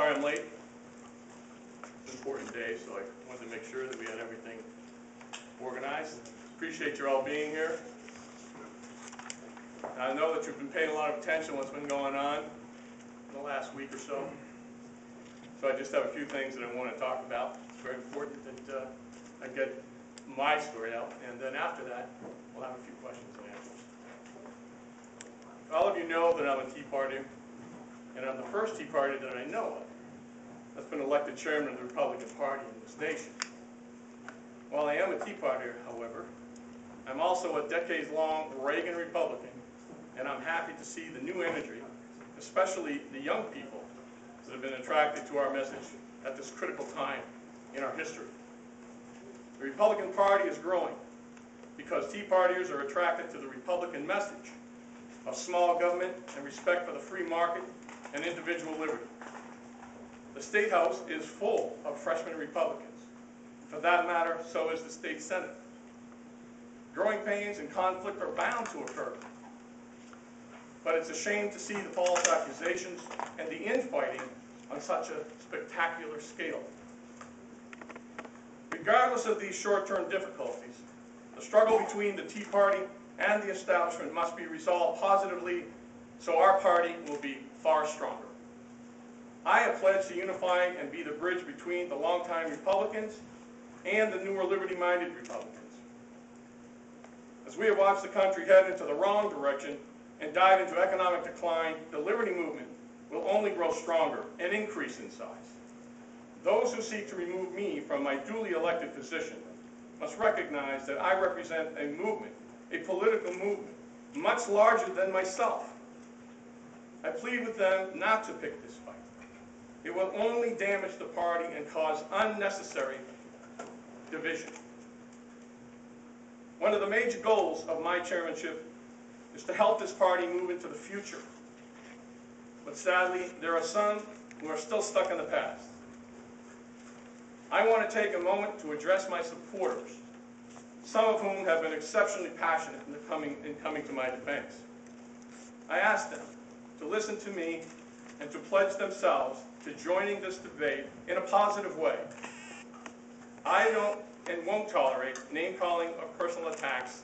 Sorry I'm late. It's an important day, so I wanted to make sure that we had everything organized. Appreciate you all being here. I know that you've been paying a lot of attention to what's been going on in the last week or so. So I just have a few things that I want to talk about. It's very important that I get my story out, and then after that, we'll have a few questions and answers. All of you know that I'm a Tea Party, and I'm the first Tea Party that I know of that's been elected chairman of the Republican Party in this nation. While I am a Tea Partier, however, I'm also a decades-long Reagan Republican, and I'm happy to see the new imagery, especially the young people that have been attracted to our message at this critical time in our history. The Republican Party is growing because Tea Partiers are attracted to the Republican message of small government and respect for the free market and individual liberty. The State House is full of freshman Republicans. For that matter, so is the State Senate. Growing pains and conflict are bound to occur. But it's a shame to see the false accusations and the infighting on such a spectacular scale. Regardless of these short-term difficulties, the struggle between the Tea Party and the establishment must be resolved positively so our party will be far stronger. I have pledged to unify and be the bridge between the longtime Republicans and the newer liberty-minded Republicans. As we have watched the country head into the wrong direction and dive into economic decline, the liberty movement will only grow stronger and increase in size. Those who seek to remove me from my duly elected position must recognize that I represent a movement, a political movement, much larger than myself. I plead with them not to pick this fight. It will only damage the party and cause unnecessary division. One of the major goals of my chairmanship is to help this party move into the future. But sadly, there are some who are still stuck in the past. I want to take a moment to address my supporters, some of whom have been exceptionally passionate in coming to my defense. I ask them to listen to me and to pledge themselves to joining this debate in a positive way. I don't and won't tolerate name-calling or personal attacks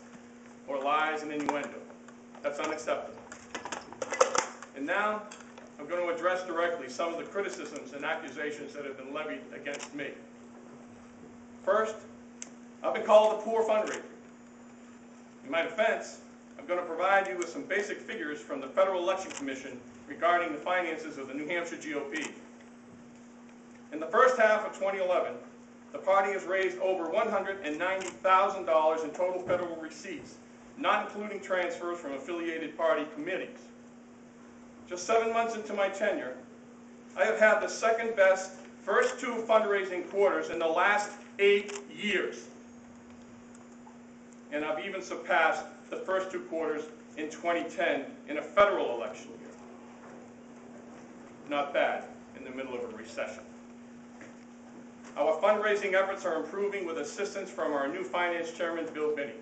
or lies and innuendo. That's unacceptable. And now, I'm going to address directly some of the criticisms and accusations that have been levied against me. First, I've been called a poor fundraiser. In my defense, I'm going to provide you with some basic figures from the Federal Election Commission regarding the finances of the New Hampshire GOP. In the first half of 2011, the party has raised over $190,000 in total federal receipts, not including transfers from affiliated party committees. Just 7 months into my tenure, I have had the second best first two fundraising quarters in the last 8 years. And I've even surpassed the first two quarters in 2010 in a federal election year. Not bad in the middle of a recession. Our fundraising efforts are improving with assistance from our new finance chairman, Bill Binney,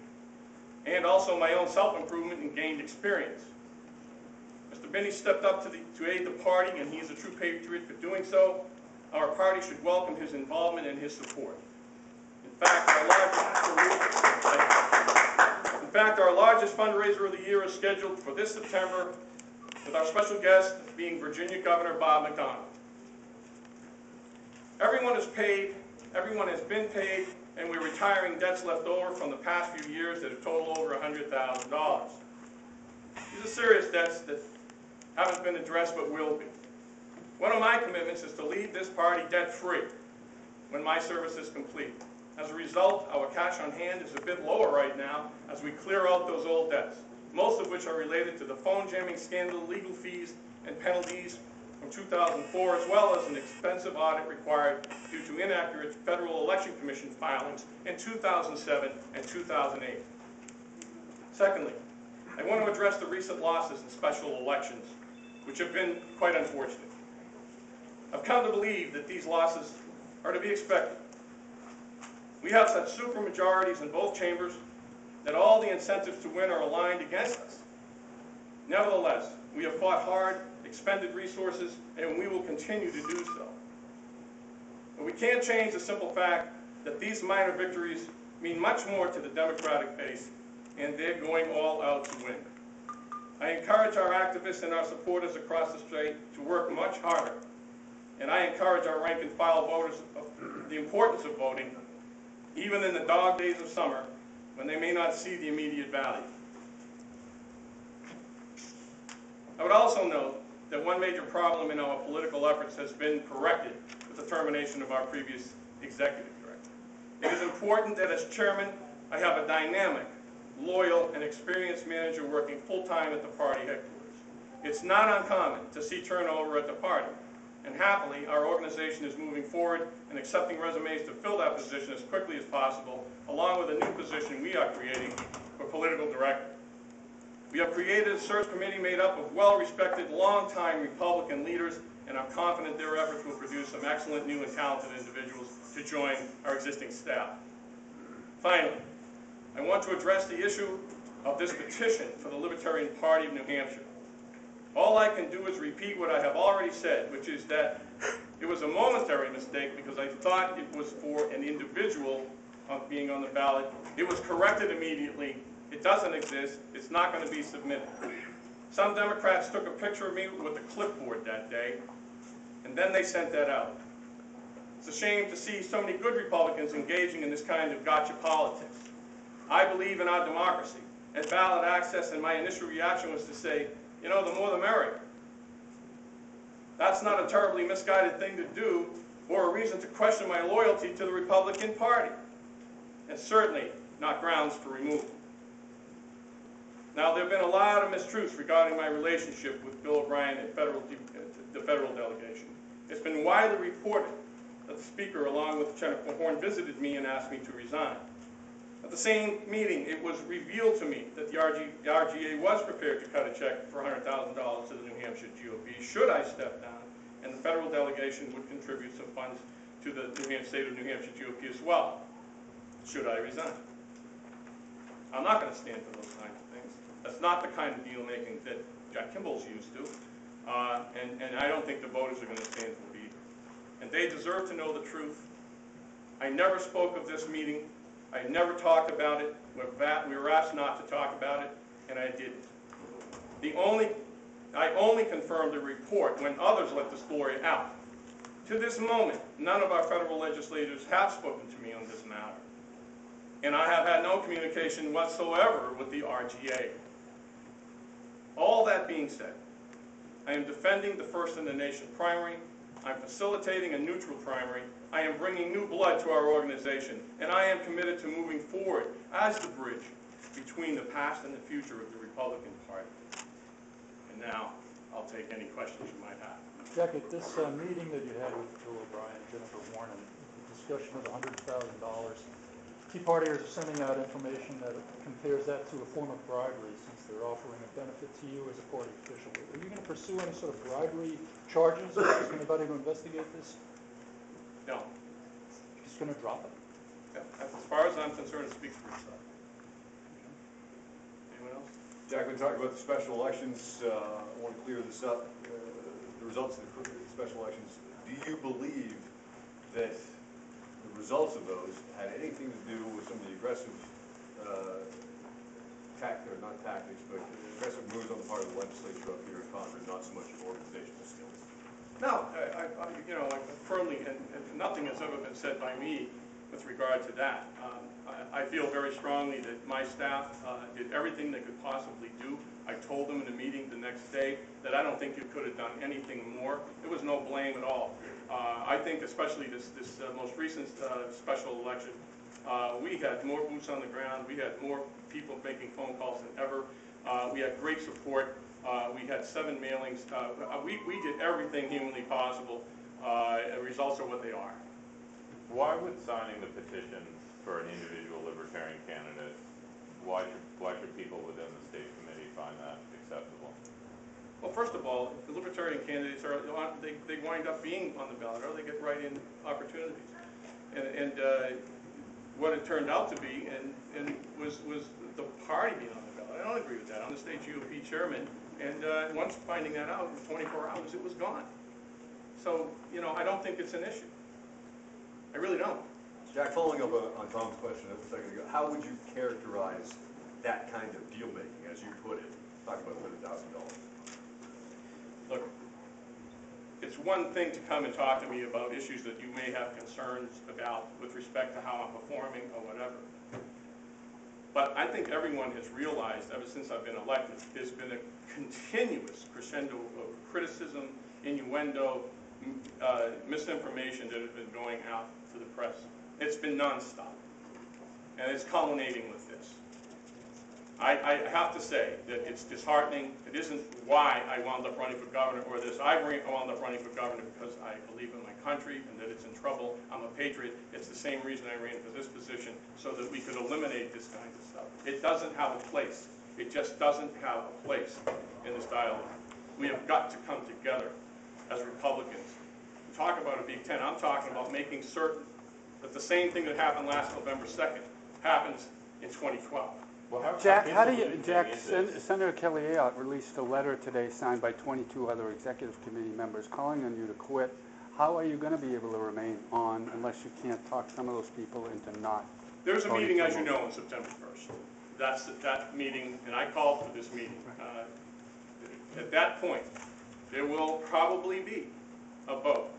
and also my own self-improvement and gained experience. Mr. Binney stepped up to aid the party, and he is a true patriot for doing so. Our party should welcome his involvement and his support. In fact, our largest fundraiser of the year is scheduled for this September, with our special guest being Virginia Governor Bob McDonnell. Everyone is paid, everyone has been paid, and we're retiring debts left over from the past few years that have totaled over $100,000. These are serious debts that haven't been addressed but will be. One of my commitments is to leave this party debt-free when my service is complete. As a result, our cash on hand is a bit lower right now as we clear out those old debts, most of which are related to the phone jamming scandal, legal fees, and penalties from 2004, as well as an expensive audit required due to inaccurate Federal Election Commission filings in 2007 and 2008. Secondly, I want to address the recent losses in special elections, which have been quite unfortunate. I've come to believe that these losses are to be expected. We have such supermajorities in both chambers that all the incentives to win are aligned against us. Nevertheless, we have fought hard expended resources, and we will continue to do so. And we can't change the simple fact that these minor victories mean much more to the Democratic base, and they're going all out to win. I encourage our activists and our supporters across the state to work much harder, and I encourage our rank and file voters of the importance of voting, even in the dog days of summer, when they may not see the immediate value. I would also note that one major problem in our political efforts has been corrected with the termination of our previous executive director. It is important that as chairman, I have a dynamic, loyal, and experienced manager working full-time at the party headquarters. It's not uncommon to see turnover at the party, and happily, our organization is moving forward and accepting resumes to fill that position as quickly as possible, along with a new position we are creating for political director. We have created a search committee made up of well-respected, long-time Republican leaders, and I'm confident their efforts will produce some excellent new and talented individuals to join our existing staff. Finally, I want to address the issue of this petition for the Libertarian Party of New Hampshire. All I can do is repeat what I have already said, which is that it was a momentary mistake because I thought it was for an individual being on the ballot. It was corrected immediately. It doesn't exist. It's not going to be submitted. Some Democrats took a picture of me with a clipboard that day, and then they sent that out. It's a shame to see so many good Republicans engaging in this kind of gotcha politics. I believe in our democracy and ballot access, and my initial reaction was to say, you know, the more the merrier. That's not a terribly misguided thing to do or a reason to question my loyalty to the Republican Party, and certainly not grounds for removal. Now, there have been a lot of mistruths regarding my relationship with Bill O'Brien and the federal delegation. It's been widely reported that the Speaker, along with Jennifer Horn, visited me and asked me to resign. At the same meeting, it was revealed to me that the RGA was prepared to cut a check for $100,000 to the New Hampshire GOP should I step down, and the federal delegation would contribute some funds to the state of New Hampshire GOP as well, should I resign. I'm not going to stand for those kinds of things. That's not the kind of deal making that Jack Kimball's used to, and I don't think the voters are going to stand for it either. And they deserve to know the truth. I never spoke of this meeting. I never talked about it. We were asked not to talk about it, and I didn't. I only confirmed the report when others let the story out. To this moment, none of our federal legislators have spoken to me on this matter, and I have had no communication whatsoever with the RGA. All that being said, I am defending the first-in-the-nation primary. I'm facilitating a neutral primary. I am bringing new blood to our organization, and I am committed to moving forward as the bridge between the past and the future of the Republican Party. And now, I'll take any questions you might have. Jack, at this meeting that you had with Bill O'Brien and Jennifer Horn, and the discussion of $100,000, Tea Partiers are sending out information that compares that to a form of bribery, since they're offering a benefit to you as a party official. Are you going to pursue any sort of bribery charges? Is anybody going to investigate this? No. You're just going to drop it? Yeah. As far as I'm concerned, it speaks for itself. Anyone else? Jack, we talked about the special elections. I want to clear this up. The results of the special elections. Do you believe that the results of those had anything to do with some of the aggressive tactics, or not tactics, but aggressive moves on the part of the legislature up here in Congress, not so much of organizational skills? No, I firmly, and nothing has ever been said by me with regard to that. I feel very strongly that my staff did everything they could possibly do. I told them in a meeting the next day that I don't think you could have done anything more. It was no blame at all. I think especially this most recent special election, we had more boots on the ground. We had more people making phone calls than ever. We had great support. We had 7 mailings. We did everything humanly possible. The results are what they are. Why would signing the petition for an individual Libertarian candidate, why should people within the state committee find that acceptable? Well, first of all, the Libertarian candidates, they wind up being on the ballot, or they get write-in opportunities. And what it turned out to be was the party being on the ballot. I don't agree with that. I'm the state GOP chairman. And once finding that out, in 24 hours, it was gone. So, you know, I don't think it's an issue. I really don't. Jack, following up on Tom's question a second ago, how would you characterize that kind of deal-making, as you put it, talking about $100,000? Look, it's one thing to come and talk to me about issues that you may have concerns about with respect to how I'm performing or whatever. But I think everyone has realized, ever since I've been elected, there's been a continuous crescendo of criticism, innuendo, misinformation that has been going out to the press. It's been nonstop, and it's culminating with this. I have to say that it's disheartening. It isn't why I wound up running for governor or this. I wound up running for governor because I believe in my country and that it's in trouble. I'm a patriot. It's the same reason I ran for this position, so that we could eliminate this kind of stuff. It doesn't have a place. It just doesn't have a place in this dialogue. We have got to come together as Republicans. We talk about a Big Ten. I'm talking about making certain that the same thing that happened last November 2nd happens in 2012. Jack, how do you, Senator Kelly Ayotte released a letter today signed by 22 other executive committee members calling on you to quit. How are you going to be able to remain on unless you can't talk some of those people into not? There's a meeting, as you know, on September 1st. That's that meeting, and I called for this meeting. At that point, there will probably be a vote.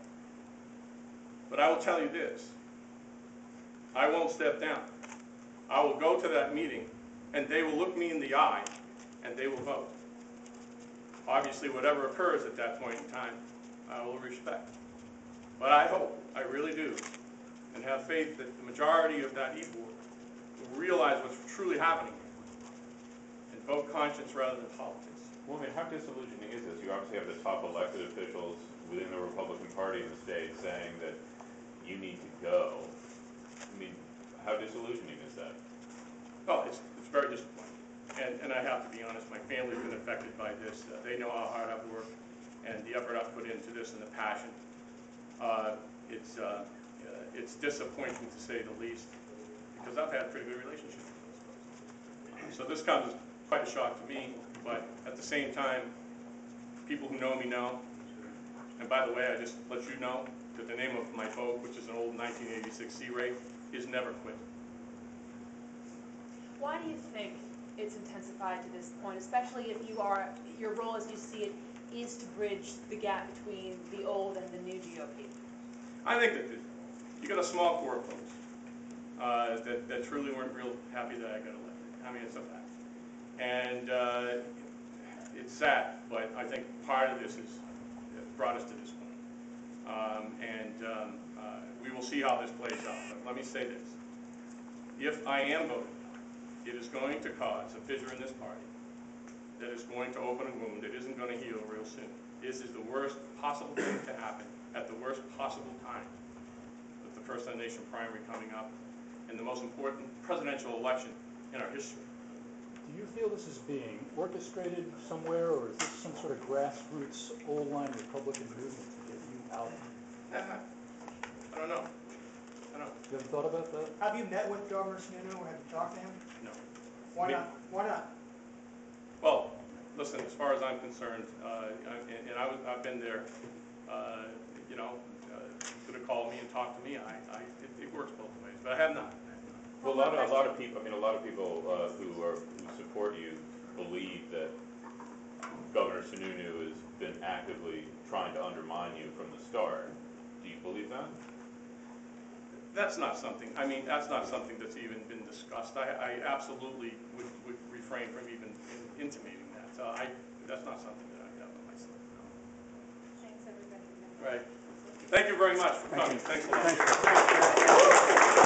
But I will tell you this. I won't step down. I will go to that meeting, and they will look me in the eye, and they will vote. Obviously, whatever occurs at that point in time, I will respect. But I hope, I really do, and have faith that the majority of that equal will realize what's truly happening and vote conscience rather than politics. Well, I mean, how disillusioning is this? You obviously have the top elected officials within the Republican Party in the state saying that you need to go. I mean, how disillusioning is that? Well, it's very disappointing, and I have to be honest, my family's been affected by this. They know how hard I've worked and the effort I've put into this and the passion. It's disappointing to say the least, because I've had a pretty good relationship with those folks. So this comes as quite a shock to me, but at the same time, people who know me know. And by the way, I just let you know that the name of my boat, which is an old 1986 Sea Ray, is Never Quit. Why do you think it's intensified to this point, especially if you are, your role as you see it is to bridge the gap between the old and the new GOP? I think that you got a small core of folks that truly weren't real happy that I got elected. I mean, it's a fact. And it's sad, but I think part of this has brought us to this point. We will see how this plays out. But let me say this. If I am voted, it is going to cause a fissure in this party that is going to open a wound that isn't going to heal real soon. This is the worst possible thing to happen at the worst possible time, with the First Nation primary coming up and the most important presidential election in our history. Do you feel this is being orchestrated somewhere, or is this some sort of grassroots, old-line Republican movement to get you out? I don't know. You haven't thought about that? Have you met with Governor Sununu or have you talked to him? No. Why not? Why not? Well, listen, as far as I'm concerned, I've been there, you know, could have called me and talked to me. It works both ways, but I have not. Well, a lot of people, I mean, a lot of people who support you believe that Governor Sununu has been actively trying to undermine you from the start. Do you believe that? That's not something, I mean, that's not something that's even been discussed. I absolutely would refrain from even intimating that. So that's not something that I have on my slate. No. Thanks, everybody. Right. Thank you very much for coming. Thanks a lot.